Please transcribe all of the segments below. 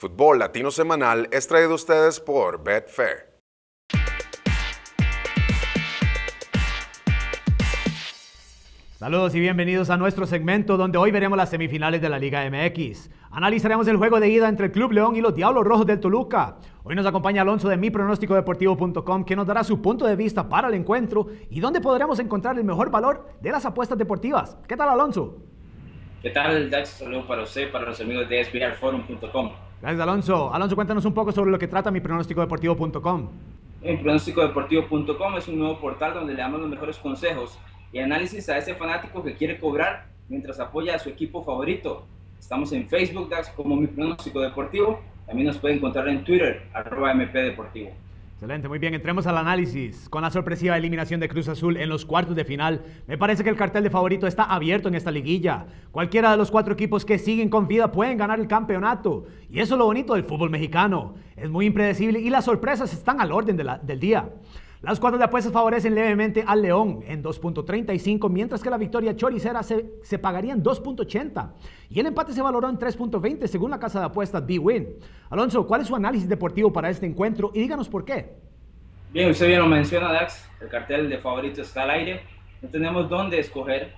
Fútbol Latino Semanal es traído a ustedes por Betfair. Saludos y bienvenidos a nuestro segmento donde hoy veremos las semifinales de la Liga MX. Analizaremos el juego de ida entre el Club León y los Diablos Rojos del Toluca. Hoy nos acompaña Alonso de MiPronósticoDeportivo.com, que nos dará su punto de vista para el encuentro y donde podremos encontrar el mejor valor de las apuestas deportivas. ¿Qué tal, Alonso? ¿Qué tal, Dax? Saludos para usted, para los amigos de SBRForum.com. Gracias, Alonso. Alonso, cuéntanos un poco sobre lo que trata MiPronósticoDeportivo.com. MiPronósticoDeportivo.com es un nuevo portal donde le damos los mejores consejos y análisis a ese fanático que quiere cobrar mientras apoya a su equipo favorito. Estamos en Facebook, Dax, como MiPronósticoDeportivo. También nos puede encontrar en Twitter, @MPDeportivo. Excelente, muy bien, entremos al análisis. Con la sorpresiva eliminación de Cruz Azul en los cuartos de final, me parece que el cartel de favorito está abierto en esta liguilla. Cualquiera de los cuatro equipos que siguen con vida pueden ganar el campeonato. Y eso es lo bonito del fútbol mexicano. Es muy impredecible y las sorpresas están al orden del día. Las cuotas de apuestas favorecen levemente al León en 2.35, mientras que la victoria choricera se pagaría en 2.80. Y el empate se valoró en 3.20 según la casa de apuestas Big Win. Alonso, ¿cuál es su análisis deportivo para este encuentro? Y díganos por qué. Bien, usted bien lo menciona, Dax. El cartel de favorito está al aire. No tenemos dónde escoger.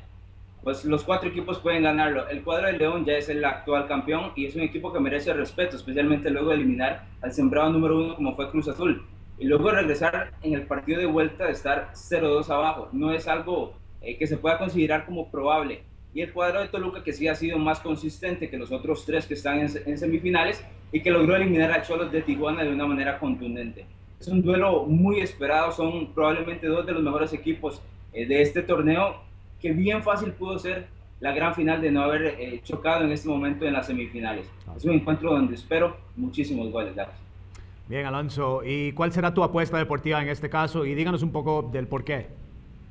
Pues los cuatro equipos pueden ganarlo. El cuadro de León ya es el actual campeón y es un equipo que merece respeto, especialmente luego de eliminar al sembrado número 1 como fue Cruz Azul. Y luego regresar en el partido de vuelta de estar 0-2 abajo. No es algo que se pueda considerar como probable. Y el cuadro de Toluca, que sí ha sido más consistente que los otros tres que están en semifinales y que logró eliminar a Xolos de Tijuana de una manera contundente. Es un duelo muy esperado. Son probablemente dos de los mejores equipos de este torneo, que bien fácil pudo ser la gran final de no haber chocado en este momento en las semifinales. Es un encuentro donde espero muchísimos goles, Dax. Bien, Alonso, ¿y cuál será tu apuesta deportiva en este caso? Y díganos un poco del por qué.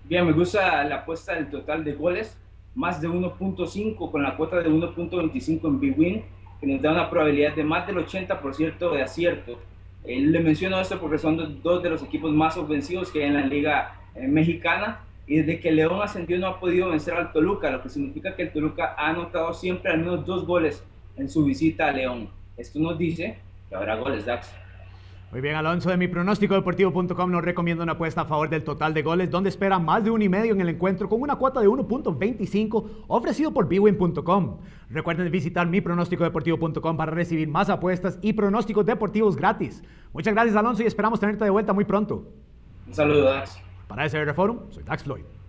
Bien, me gusta la apuesta del total de goles, más de 1.5 con la cuota de 1.25 en Big Win, que nos da una probabilidad de más del 80% de acierto. Le menciono esto porque son dos de los equipos más ofensivos que hay en la Liga Mexicana, y desde que León ascendió no ha podido vencer al Toluca, lo que significa que el Toluca ha anotado siempre al menos 2 goles en su visita a León. Esto nos dice que habrá goles, Dax. Muy bien, Alonso, de MiPronósticoDeportivo.com nos recomienda una apuesta a favor del total de goles, donde espera más de 1.5 en el encuentro, con una cuota de 1.25 ofrecido por bwin.com. Recuerden visitar MiPronósticoDeportivo.com para recibir más apuestas y pronósticos deportivos gratis. Muchas gracias, Alonso, y esperamos tenerte de vuelta muy pronto. Un saludo, Dax. Para SBR Forum, soy Dax Floyd.